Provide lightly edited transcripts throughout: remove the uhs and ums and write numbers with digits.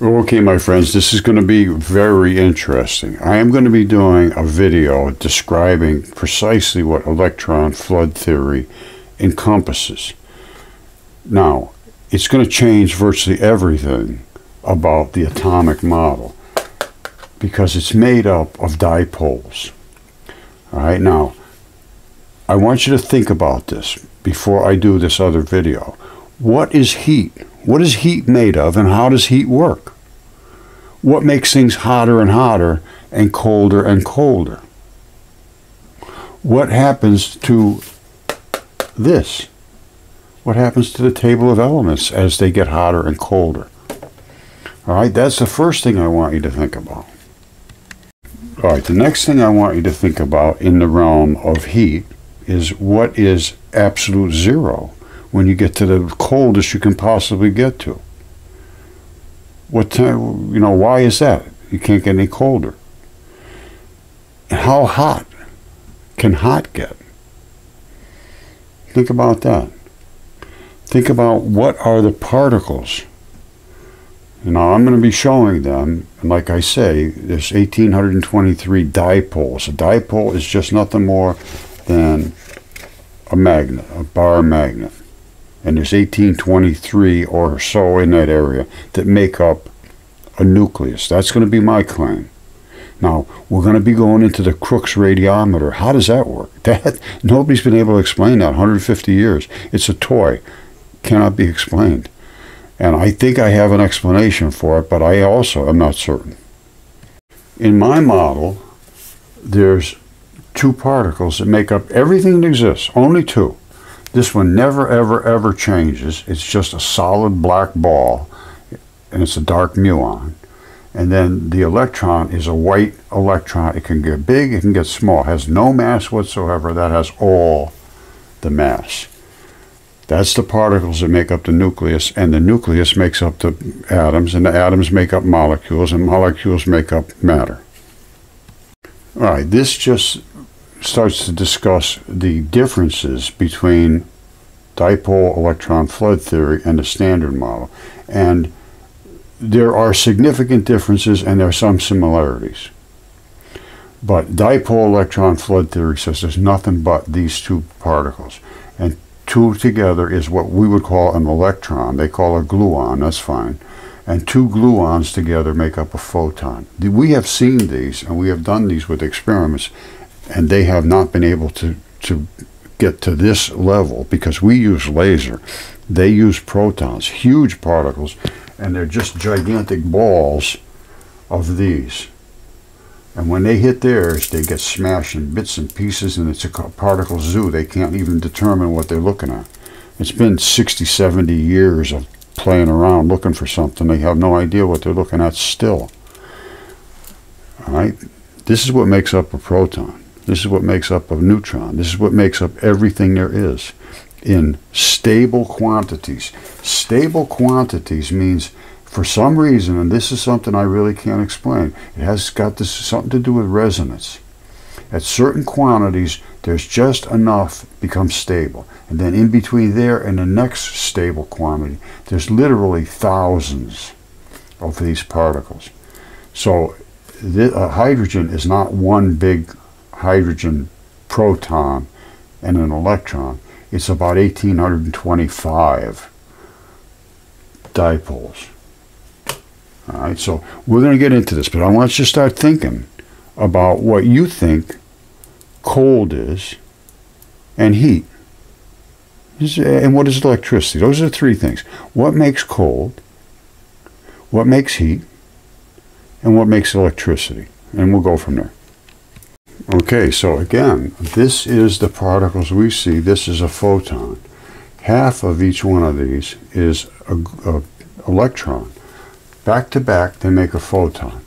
Okay, my friends, this is going to be very interesting. I am going to be doing a video describing precisely what electron flood theory encompasses. Now, it's going to change virtually everything about the atomic model because it's made up of dipoles. All right, now, I want you to think about this before I do this other video. What is heat? What is heat made of, and how does heat work? What makes things hotter and hotter and colder and colder? What happens to this? What happens to the table of elements as they get hotter and colder? All right, that's the first thing I want you to think about. All right, the next thing I want you to think about in the realm of heat is what is absolute zero? When you get to the coldest you can possibly get to. What time, you know, why is that? You can't get any colder. And how hot can hot get? Think about that. Think about what are the particles. Now I'm going to be showing them, and like I say, there's 1823 dipoles. A dipole is just nothing more than a magnet, a bar magnet. And there's 1823 or so in that area that make up a nucleus. That's going to be my claim. Now, we're going to be going into the Crookes radiometer. How does that work? Nobody's been able to explain that 150 years. It's a toy. Cannot be explained. And I think I have an explanation for it, but I also am not certain. In my model, there's two particles that make up everything that exists. Only two. This one never, ever, ever changes. It's just a solid black ball, and it's a dark muon. And then the electron is a white electron. It can get big, it can get small. It has no mass whatsoever. That has all the mass. That's the particles that make up the nucleus, and the nucleus makes up the atoms, and the atoms make up molecules, and molecules make up matter. All right, this just starts to discuss the differences between dipole electron flood theory and the standard model. And there are significant differences, and there are some similarities. But dipole electron flood theory says there's nothing but these two particles. And two together is what we would call an electron. They call it a gluon, that's fine. And two gluons together make up a photon. We have seen these, and we have done these with experiments, and they have not been able to get to this level because we use laser. They use protons, huge particles, and they're just gigantic balls of these. And when they hit theirs, they get smashed in bits and pieces, and it's a particle zoo. They can't even determine what they're looking at. It's been 60, 70 years of playing around looking for something. They have no idea what they're looking at still. All right? This is what makes up a proton. This is what makes up a neutron. This is what makes up everything there is in stable quantities. Stable quantities means, for some reason, and this is something I really can't explain, it has got this something to do with resonance. At certain quantities, there's just enough becomes stable. And then in between there and the next stable quantity, there's literally thousands of these particles. So hydrogen is not one big hydrogen proton and an electron. It's about 1825 dipoles. All right, so we're going to get into this, but I want you to start thinking about what you think cold is and heat. And what is electricity? Those are the three things. What makes cold? What makes heat? And what makes electricity? And we'll go from there. Okay, so again, this is the particles we see. This is a photon. Half of each one of these is an electron. Back to back, they make a photon.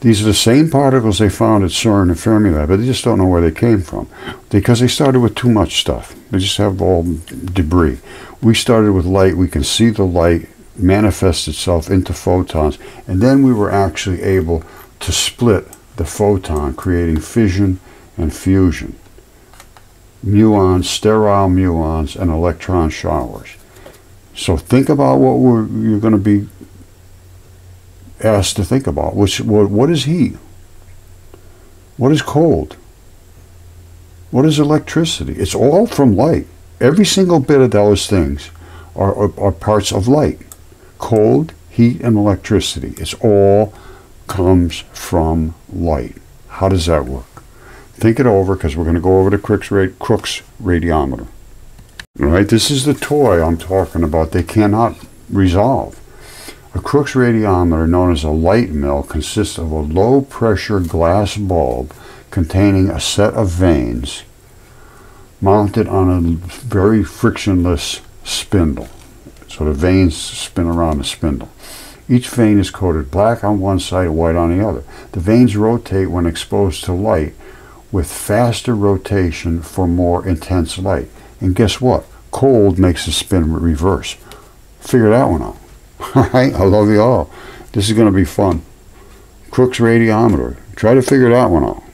These are the same particles they found at CERN and Fermilab, but they just don't know where they came from because they started with too much stuff. They just have all debris. We started with light. We can see the light manifest itself into photons, and then we were actually able to split the photon, creating fission and fusion. Muons, sterile muons, and electron showers. So think about what you're going to be asked to think about, which, what is heat? What is cold? What is electricity? It's all from light. Every single bit of those things are parts of light. Cold, heat, and electricity. It's all comes from light. How does that work? Think it over, because we're going to go over to Crookes radiometer. All right, this is the toy I'm talking about. They cannot resolve. A Crookes radiometer, known as a light mill, consists of a low-pressure glass bulb containing a set of vanes mounted on a very frictionless spindle. So the vanes spin around the spindle. Each vane is coated black on one side, white on the other. The vanes rotate when exposed to light with faster rotation for more intense light. And guess what? Cold makes the spin reverse. Figure that one out. All right, I love you all. This is going to be fun. Crookes radiometer. Try to figure that one out.